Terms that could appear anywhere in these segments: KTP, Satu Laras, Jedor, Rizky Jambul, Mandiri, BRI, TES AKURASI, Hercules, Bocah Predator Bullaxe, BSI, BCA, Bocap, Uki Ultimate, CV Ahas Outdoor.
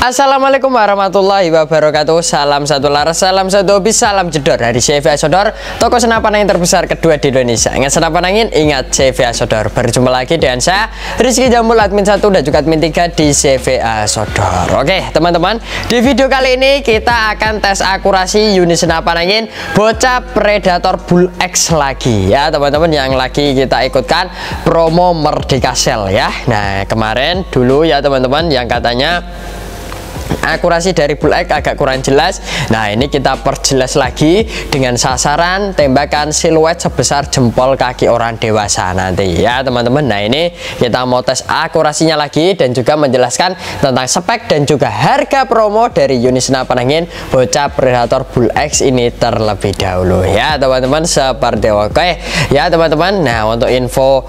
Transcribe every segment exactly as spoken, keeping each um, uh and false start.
Assalamualaikum warahmatullahi wabarakatuh. Salam satu laras, salam satu hobi, salam jedor dari C V Ahas Outdoor, toko senapan angin terbesar kedua di Indonesia. Ingat senapan angin, ingat C V Ahas Outdoor. Berjumpa lagi dengan saya Rizky Jambul, admin satu dan juga admin tiga di C V Ahas Outdoor. Oke teman-teman, di video kali ini kita akan tes akurasi unit senapan angin Bocah Predator Bullaxe lagi ya teman-teman, yang lagi kita ikutkan promo Merdeka Sel ya. Nah kemarin dulu ya teman-teman, yang katanya akurasi dari Bullaxe agak kurang jelas. Nah ini kita perjelas lagi dengan sasaran tembakan siluet sebesar jempol kaki orang dewasa nanti ya teman-teman. Nah ini kita mau tes akurasinya lagi dan juga menjelaskan tentang spek dan juga harga promo dari unit senapan angin Bocah Predator Bullaxe ini terlebih dahulu ya teman-teman, seperti oke ya teman-teman. Nah untuk info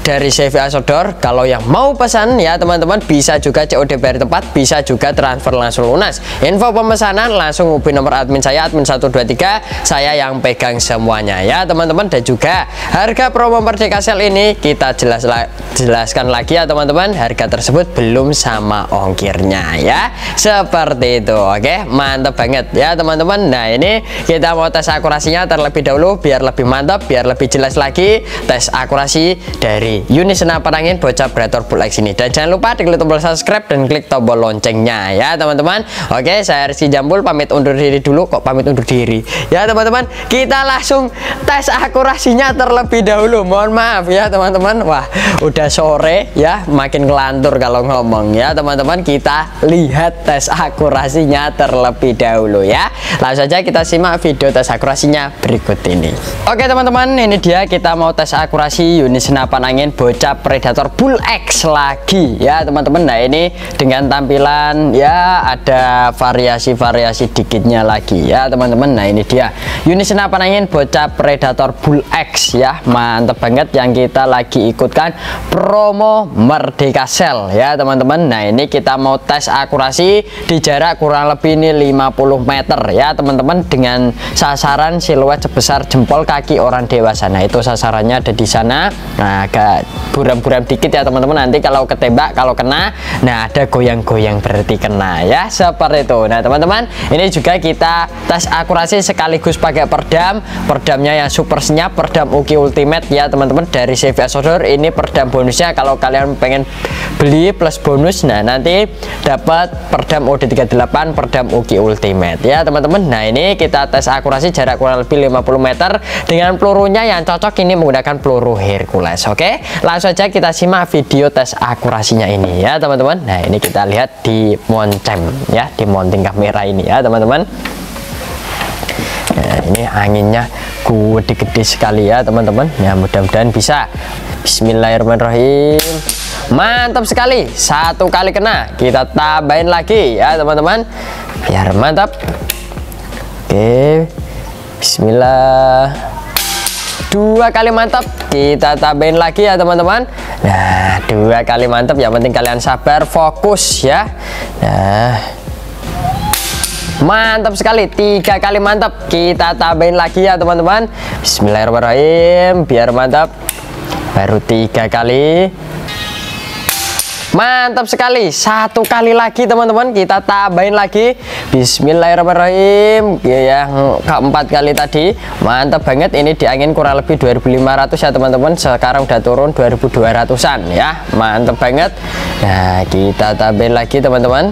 dari C V Ahas Outdoor, kalau yang mau pesan ya teman-teman bisa juga C O D bayar tempat, bisa juga transfer langsung lunas. Info pemesanan langsung hubungi nomor admin saya, admin satu dua tiga, saya yang pegang semuanya ya teman-teman. Dan juga harga promo Merdeka Sel ini kita jelas la jelaskan lagi ya teman-teman, harga tersebut belum sama ongkirnya ya, seperti itu. Oke mantep banget ya teman-teman. Nah ini kita mau tes akurasinya terlebih dahulu biar lebih mantap, biar lebih jelas lagi tes akurasi dari unit senapan angin Bocah Predator Bullaxe ini. Dan jangan lupa diklik tombol subscribe dan klik tombol loncengnya ya teman-teman. Oke saya Rizky Jambul pamit undur diri dulu. Kok pamit undur diri ya teman-teman, kita langsung tes akurasinya terlebih dahulu. Mohon maaf ya teman-teman, wah udah sore ya, makin ngelantur kalau ngomong ya teman-teman. Kita lihat tes akurasinya terlebih dahulu ya, langsung saja kita simak video tes akurasinya berikut ini. Oke teman-teman, ini dia kita mau tes akurasi unit senapan angin Bocah Predator Bullaxe lagi ya teman-teman. Nah ini dengan tampilan ya ada variasi-variasi dikitnya lagi ya teman-teman. Nah ini dia unit senapan angin Bocah Predator Bullaxe ya, mantep banget yang kita lagi ikutkan promo Merdeka Sel ya teman-teman. Nah ini kita mau tes akurasi di jarak kurang lebih ini lima puluh meter ya teman-teman, dengan sasaran siluet sebesar jempol kaki orang dewasa. Nah itu sasarannya ada di sana. Nah agak buram-buram dikit ya teman-teman, nanti kalau ketembak, kalau kena, nah ada goyang-goyang berarti kena ya, seperti itu. Nah teman-teman, ini juga kita tes akurasi sekaligus pakai perdam, perdamnya yang super senyap, perdam Uki Ultimate ya teman-teman dari C V Ahas Outdoor. Ini perdam bonusnya, kalau kalian pengen beli plus bonus, nah nanti dapat perdam O D tiga delapan, perdam Uki Ultimate ya teman-teman. Nah ini kita tes akurasi jarak kurang lebih lima puluh meter dengan pelurunya yang cocok ini menggunakan peluru Hercules. Oke okay? Langsung aja kita simak video tes akurasinya ini ya teman-teman. Nah ini kita lihat di moncem ya, di mounting kamera ini ya teman-teman. Nah ini anginnya gede-gede sekali ya teman-teman ya, mudah-mudahan bisa. Bismillahirrahmanirrahim, mantap sekali. Satu kali kena, kita tambahin lagi ya teman-teman biar mantap. Oke okay. Bismillah, dua kali mantap, kita tambahin lagi ya teman-teman. Nah dua kali mantap, yang penting kalian sabar, fokus ya. Nah mantap sekali, tiga kali mantap, kita tambahin lagi ya teman-teman. Bismillahirrahmanirrahim, biar mantap. Baru tiga kali mantap sekali, satu kali lagi teman-teman, kita tambahin lagi. Bismillahirrahmanirrahim ya, keempat kali tadi mantap banget. Ini di angin kurang lebih dua ribu lima ratus ya teman-teman, sekarang udah turun dua ribu dua ratusan ya, mantap banget. Nah kita tambahin lagi teman-teman,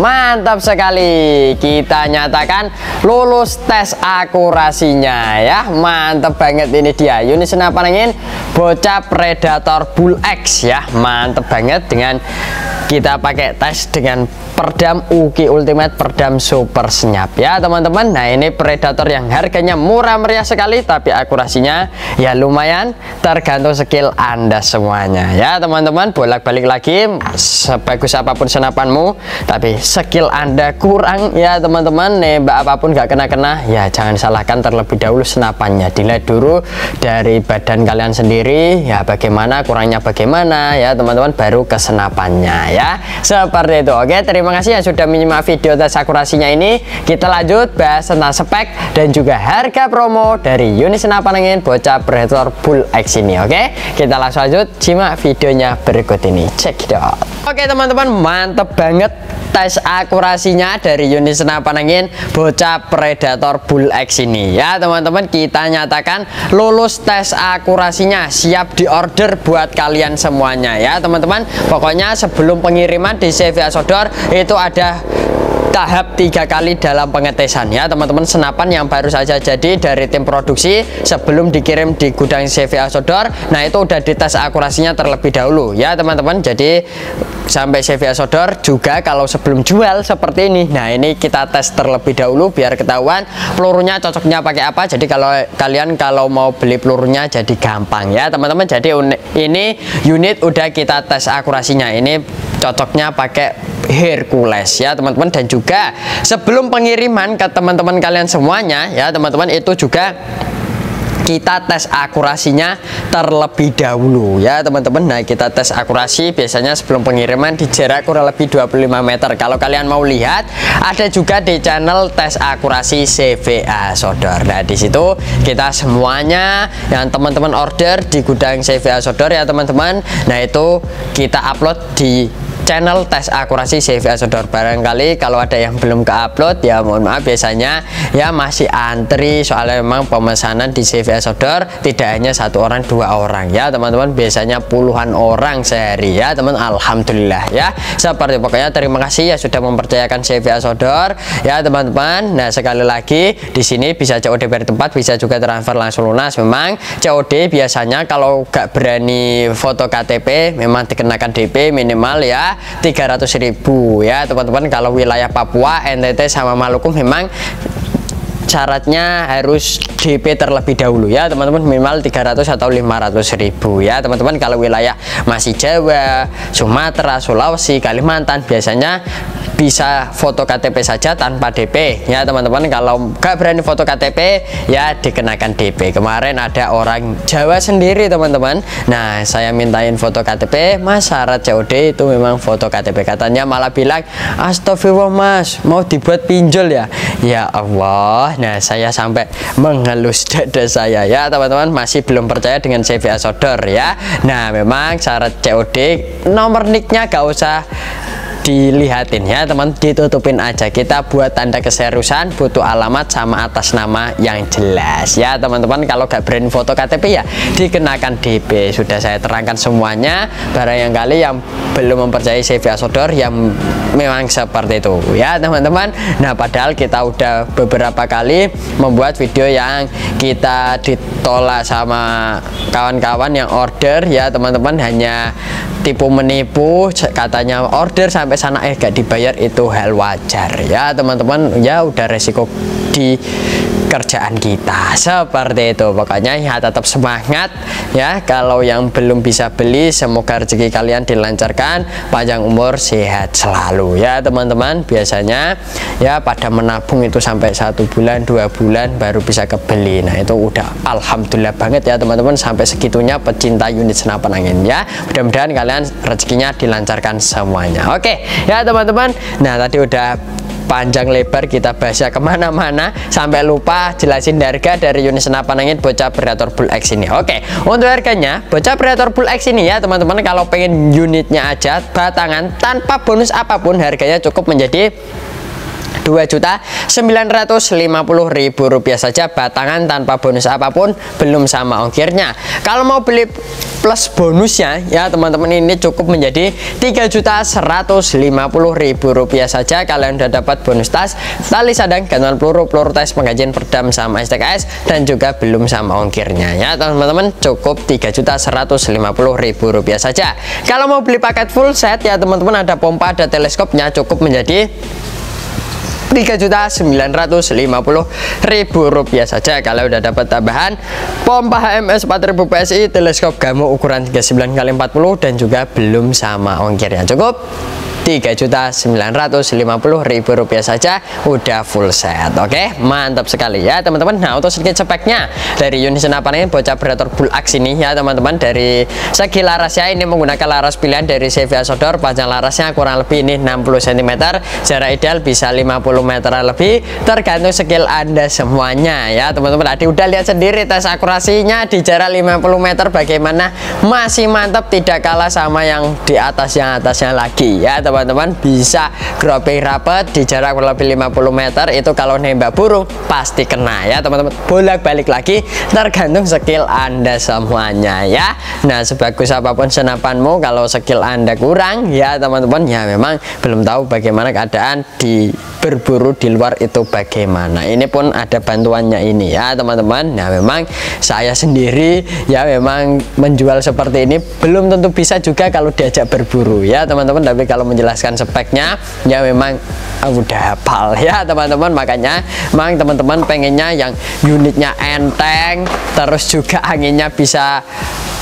mantap sekali. Kita nyatakan lulus tes akurasinya ya, mantap banget. Ini dia unit senapan angin Bocah Predator Bullaxe ya, mantap banget. Dengan kita pakai tes dengan perdam Uki Ultimate, perdam super senyap ya teman-teman. Nah ini predator yang harganya murah meriah sekali, tapi akurasinya ya lumayan, tergantung skill anda semuanya ya teman-teman. Bolak-balik lagi, sebagus apapun senapanmu tapi skill anda kurang ya teman-teman, nembak apapun gak kena-kena ya jangan salahkan terlebih dahulu senapannya. Dilihat dulu dari badan kalian sendiri ya, bagaimana kurangnya, bagaimana ya teman-teman, baru ke senapannya ya, seperti itu. Oke terima terima kasih yang sudah menyimak video tes akurasinya ini. Kita lanjut bahas tentang spek dan juga harga promo dari unit senapan angin Bocah Predator Bullaxe ini. Oke, kita langsung lanjut simak videonya berikut ini. Check it out. Oke teman-teman, mantep banget tes akurasinya dari unit senapan angin Bocah Predator Bullaxe ini ya teman-teman. Kita nyatakan lulus tes akurasinya, siap diorder buat kalian semuanya ya teman-teman. Pokoknya sebelum pengiriman di C V Ahas Outdoor itu ada tahap tiga kali dalam pengetesan ya teman-teman, senapan yang baru saja jadi dari tim produksi sebelum dikirim di gudang C V Ahas Outdoor. Nah itu udah dites akurasinya terlebih dahulu ya teman-teman. Jadi sampai C V Ahas Outdoor juga kalau sebelum jual seperti ini, nah ini kita tes terlebih dahulu biar ketahuan pelurunya cocoknya pakai apa. Jadi kalau kalian kalau mau beli pelurunya jadi gampang ya teman-teman. Jadi ini unit udah kita tes akurasinya, ini cocoknya pakai Hercules ya teman-teman. Dan juga sebelum pengiriman ke teman-teman kalian semuanya ya teman-teman, itu juga kita tes akurasinya terlebih dahulu ya teman-teman. Nah kita tes akurasi biasanya sebelum pengiriman di jarak kurang lebih dua puluh lima meter. Kalau kalian mau lihat ada juga di channel tes akurasi C V Ahas Outdoor. Nah disitu kita semuanya yang teman-teman order di gudang C V Ahas Outdoor ya teman-teman, nah itu kita upload di channel tes akurasi C V Ahas Outdoor. Barangkali kalau ada yang belum keupload ya mohon maaf, biasanya ya masih antri soalnya memang pemesanan di C V Ahas Outdoor tidak hanya satu orang dua orang ya teman-teman, biasanya puluhan orang sehari ya teman. Alhamdulillah ya seperti pokoknya terima kasih ya sudah mempercayakan C V Ahas Outdoor ya teman-teman. Nah sekali lagi di sini bisa C O D dari tempat, bisa juga transfer langsung lunas. Memang C O D biasanya kalau gak berani foto K T P memang dikenakan D P minimal ya tiga ratus ribu ya teman-teman. Kalau wilayah Papua, N T T sama Maluku memang syaratnya harus D P terlebih dahulu ya teman-teman, minimal tiga ratus atau lima ratus ribu ya teman-teman. Kalau wilayah masih Jawa, Sumatera, Sulawesi, Kalimantan biasanya bisa foto K T P saja tanpa D P ya teman-teman. Kalau nggak berani foto K T P ya dikenakan D P. Kemarin ada orang Jawa sendiri teman-teman, nah saya mintain foto K T P, mas syarat C O D itu memang foto K T P, katanya malah bilang astagfirullah mas mau dibuat pinjol ya, ya Allah. Nah saya sampai menghalus dada saya ya teman-teman, masih belum percaya dengan C V Ahas Outdoor ya. Nah memang syarat C O D nomor nicknya gak usah dilihatin ya teman, ditutupin aja. Kita buat tanda keseriusan, butuh alamat sama atas nama yang jelas ya teman-teman. Kalau gak berani foto K T P ya dikenakan D P. Sudah saya terangkan semuanya, barangkali yang belum mempercayai C V Ahas Outdoor yang memang seperti itu ya teman-teman. Nah padahal kita udah beberapa kali membuat video yang kita ditolak sama kawan-kawan yang order ya teman-teman, hanya tipu menipu katanya order sampai sana eh gak dibayar, itu hal wajar ya teman-teman. Ya udah resiko di kerjaan kita seperti itu. Pokoknya ya tetap semangat ya. Kalau yang belum bisa beli semoga rezeki kalian dilancarkan, panjang umur, sehat selalu ya teman-teman. Biasanya ya pada menabung itu sampai satu bulan dua bulan baru bisa kebeli. Nah itu udah alhamdulillah banget ya teman-teman, sampai segitunya pecinta unit senapan angin ya. Mudah-mudahan kalian rezekinya dilancarkan semuanya. Oke ya teman-teman. Nah tadi udah panjang lebar kita bahasnya kemana-mana, sampai lupa jelasin harga dari unit senapan angin Bocah Predator Bullaxe ini. Oke, untuk harganya Bocah Predator Bullaxe ini ya teman-teman, kalau pengen unitnya aja batangan tanpa bonus apapun harganya cukup menjadi dua juta sembilan ratus lima puluh ribu rupiah saja batangan tanpa bonus apapun, belum sama ongkirnya. Kalau mau beli plus bonusnya ya teman-teman, ini cukup menjadi tiga juta seratus lima puluh ribu rupiah saja. Kalian udah dapat bonus tas, tali sadang, gantungan peluru, peluru tes, pengajian perdam sama S T K S, dan juga belum sama ongkirnya ya teman-teman, cukup tiga juta seratus lima puluh ribu rupiah saja. Kalau mau beli paket full set ya teman-teman, ada pompa, ada teleskopnya, cukup menjadi tiga juta sembilan ratus lima puluh ribu rupiah saja. Kalau udah dapat tambahan pompa H M S empat ribu B S I, teleskop gamo ukuran tiga puluh sembilan kali empat puluh, dan juga belum sama ongkirnya, cukup tiga juta sembilan ratus lima puluh ribu rupiah saja udah full set. Oke, mantap sekali ya teman-teman. Nah, untuk sedikit speknya dari unit senapan ini Bocah Predator Bullaxe ini ya teman-teman, dari segi larasnya ini menggunakan laras pilihan dari C V Ahas Outdoor. Panjang larasnya kurang lebih ini enam puluh sentimeter, jarak ideal bisa lima puluh meter lebih, tergantung skill Anda semuanya ya teman-teman. Tadi udah lihat sendiri tes akurasinya di jarak lima puluh meter bagaimana, masih mantap, tidak kalah sama yang di atas yang atasnya lagi ya teman-teman. Bisa grouping rapet di jarak kurang lebih lima puluh meter, itu kalau nembak burung pasti kena ya teman-teman. Bolak-balik lagi tergantung skill Anda semuanya ya. Nah, sebagus apapun senapanmu kalau skill Anda kurang ya teman-teman, ya memang belum tahu bagaimana keadaan di berburu di luar itu bagaimana. Ini pun ada bantuannya ini ya teman-teman. Nah, memang saya sendiri ya memang menjual seperti ini belum tentu bisa juga kalau diajak berburu ya teman-teman, tapi kalau menjelaskan speknya ya memang udah hafal ya teman-teman. Makanya memang teman-teman pengennya yang unitnya enteng, terus juga anginnya bisa,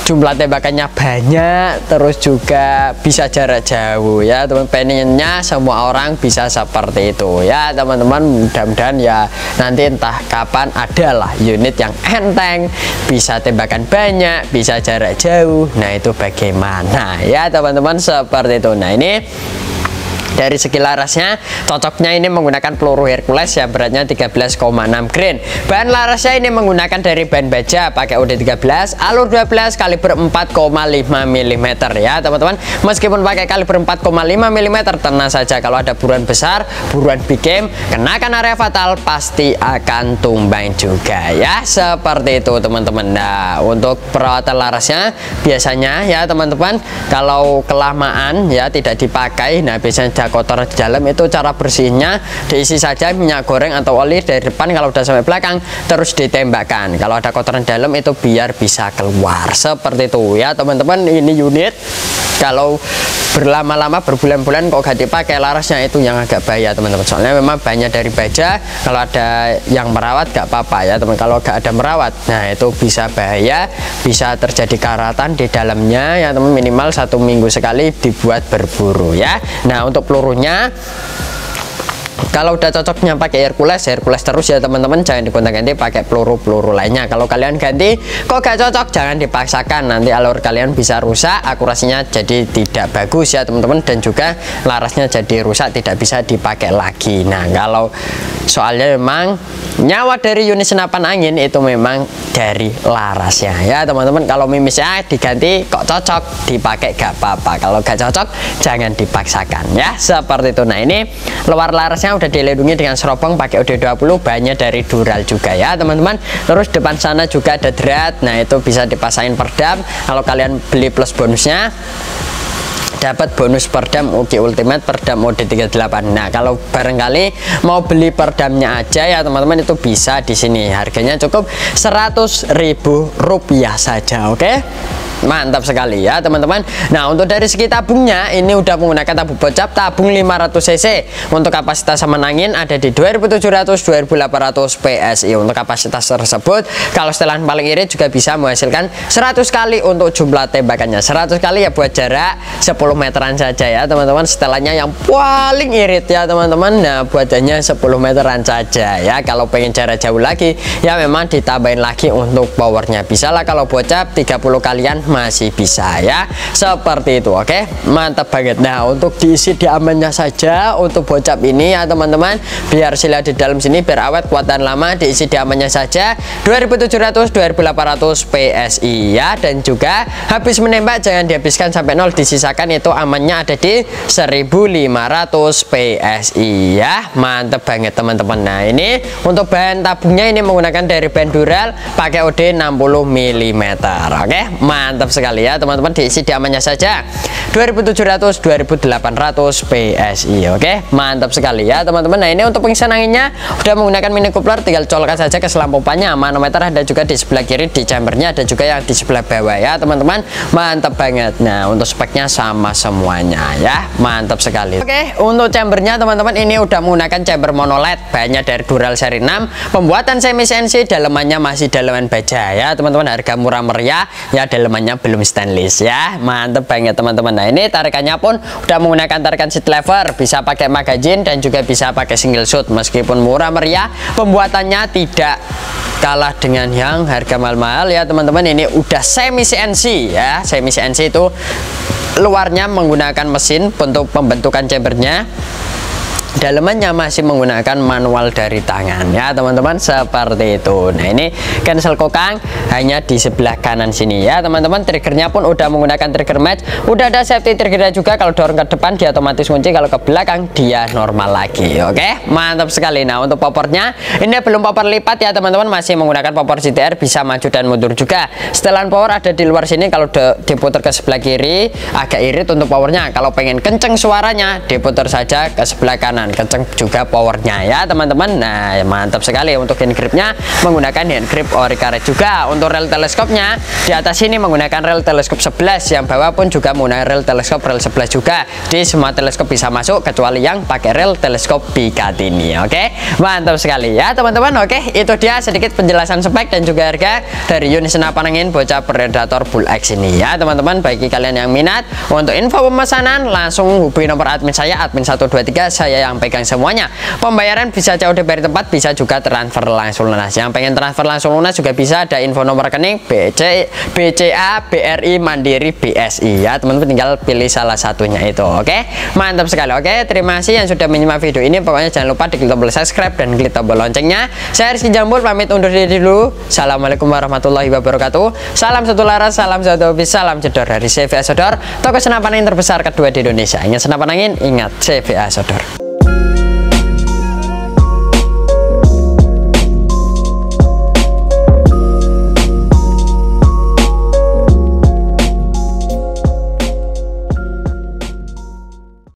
jumlah tembakannya banyak, terus juga bisa jarak jauh ya teman. Pengennya semua orang bisa seperti itu ya teman-teman. Mudah-mudahan ya nanti entah kapan adalah unit yang enteng, bisa tembakan banyak, bisa jarak jauh. Nah, itu bagaimana ya teman-teman, seperti itu. Nah, ini dari segi larasnya cocoknya ini menggunakan peluru Hercules ya, beratnya tiga belas koma enam grain. Bahan larasnya ini menggunakan dari bahan baja pakai U D tiga belas alur dua belas kaliber empat koma lima milimeter ya teman-teman. Meskipun pakai kaliber empat koma lima milimeter, tenang saja kalau ada buruan besar, buruan big game, kenakan area fatal pasti akan tumbang juga ya, seperti itu teman-teman. Nah, untuk perawatan larasnya biasanya ya teman-teman kalau kelamaan ya tidak dipakai, nah biasanya kotor di dalam, itu cara bersihnya diisi saja minyak goreng atau oli dari depan kalau udah sampai belakang, terus ditembakkan. Kalau ada kotoran dalam itu biar bisa keluar, seperti itu ya teman-teman. Ini unit kalau berlama-lama berbulan-bulan kok gak dipakai larasnya, itu yang agak bahaya teman-teman. Soalnya memang banyak dari baja, kalau ada yang merawat gak apa-apa ya teman. Kalau gak ada merawat, nah itu bisa bahaya, bisa terjadi karatan di dalamnya ya teman. Minimal satu minggu sekali dibuat berburu ya. Nah, untuk pelurunya kalau udah cocoknya pakai Hercules, Hercules terus ya teman-teman, jangan digonta-ganti pakai peluru-peluru lainnya. Kalau kalian ganti kok gak cocok, jangan dipaksakan, nanti alur kalian bisa rusak, akurasinya jadi tidak bagus ya teman-teman, dan juga larasnya jadi rusak, tidak bisa dipakai lagi. Nah, kalau soalnya memang nyawa dari unit senapan angin itu memang dari larasnya ya teman-teman. Kalau mimisnya diganti kok cocok dipakai gak apa-apa, kalau gak cocok jangan dipaksakan ya, seperti itu. Nah, ini luar larasnya udah dilindungi dengan serobong pakai U D dua puluh, bahannya dari dural juga ya teman-teman. Terus depan sana juga ada drat, nah itu bisa dipasangin perdam. Kalau kalian beli plus bonusnya dapat bonus perdam Uki Ultimate, perdam U D tiga delapan. Nah, kalau barangkali mau beli perdamnya aja ya teman-teman, itu bisa di sini, harganya cukup seratus ribu rupiah saja. Oke, okay? Mantap sekali ya teman-teman. Nah, untuk dari segi tabungnya ini udah menggunakan tabung bocap, tabung lima ratus cc, untuk kapasitas semen angin ada di dua ribu tujuh ratus sampai dua ribu delapan ratus P S I. Untuk kapasitas tersebut kalau setelan paling iri juga bisa menghasilkan seratus kali untuk jumlah tembakannya. Seratus kali ya buat jarak sepuluh meteran saja ya teman-teman, setelannya yang paling irit ya teman-teman. Nah, buatannya sepuluh meteran saja ya. Kalau pengen jarak jauh lagi ya memang ditambahin lagi untuk powernya, bisa lah kalau bocap tiga puluh kalian masih bisa ya, seperti itu. Oke, okay? Mantap banget. Nah, untuk diisi diamannya saja untuk bocap ini ya teman-teman, biar sila di dalam sini biar awet, kuat dan lama, diisi diamannya saja dua ribu tujuh ratus sampai dua ribu delapan ratus P S I ya. Dan juga habis menembak jangan dihabiskan sampai nol, disisakan itu amannya ada di seribu lima ratus P S I ya. Mantap banget teman-teman. Nah, ini untuk bahan tabungnya ini menggunakan dari bahan dural pakai U D enam puluh milimeter. Oke, okay? Mantap sekali ya teman-teman, diisi diamannya saja dua ribu tujuh ratus sampai dua ribu delapan ratus P S I. Oke, okay? Mantap sekali ya teman-teman. Nah, ini untuk pengisian anginnya udah menggunakan mini coupler, tinggal colokkan saja ke selampopannya. Manometer ada juga di sebelah kiri di chambernya, ada juga yang di sebelah bawah ya teman-teman. Mantap banget. Nah, untuk speknya sama semuanya ya, mantap sekali. Oke, okay, untuk chambernya teman-teman ini udah menggunakan chamber monoled, bahannya dari dural seri enam, pembuatan semi C N C, dalemannya masih daleman baja ya teman-teman, harga murah meriah ya, dalemannya tarikannya belum stainless ya, mantep banget teman-teman. Nah ini tarikannya pun udah menggunakan tarikan seat lever, bisa pakai magazine dan juga bisa pakai single shoot. Meskipun murah meriah, pembuatannya tidak kalah dengan yang harga mahal-mahal ya teman-teman. Ini udah semi C N C ya, semi C N C itu luarnya menggunakan mesin untuk pembentukan chambernya, dalemannya masih menggunakan manual dari tangan ya teman-teman, seperti itu. Nah ini cancel kokang hanya di sebelah kanan sini ya teman-teman. Triggernya pun udah menggunakan trigger match, udah ada safety triggernya juga. Kalau dorong ke depan dia otomatis kunci, kalau ke belakang dia normal lagi. Oke, mantap sekali. Nah untuk popornya ini belum popor lipat ya teman-teman, masih menggunakan popor C T R, bisa maju dan mundur juga. Setelan power ada di luar sini, kalau diputar ke sebelah kiri agak irit untuk powernya. Kalau pengen kenceng suaranya diputar saja ke sebelah kanan, kenceng juga powernya ya teman-teman. Nah mantap sekali. Untuk hand gripnya menggunakan hand grip ori karet juga. Untuk rel teleskopnya di atas ini menggunakan rel teleskop sebelas, yang bawah pun juga menggunakan rel teleskop rel sebelas juga. Di semua teleskop bisa masuk kecuali yang pakai rel teleskop Picatinny. Oke, mantap sekali ya teman-teman. Oke, itu dia sedikit penjelasan spek dan juga harga dari unit senapan angin Bocah Predator Bullaxe ini ya teman-teman. Bagi kalian yang minat untuk info pemesanan langsung hubungi nomor admin saya, admin satu dua tiga, saya yang pegang semuanya. Pembayaran bisa C O D dari tempat, bisa juga transfer langsung lunas. Yang pengen transfer langsung lunas juga bisa, ada info nomor rekening B C A, B R I, Mandiri, B S I ya teman-teman, tinggal pilih salah satunya itu. Oke, mantap sekali. Oke, terima kasih yang sudah menyimak video ini. Pokoknya jangan lupa diklik tombol subscribe dan klik tombol loncengnya. Saya Rizky Jambul pamit undur diri dulu. Assalamualaikum warahmatullahi wabarakatuh. Salam satu laras, salam satu hobi, salam jedor dari C V Ahas Outdoor, toko senapan angin terbesar kedua di Indonesia. Ingat senapan angin, ingat C V Ahas Outdoor.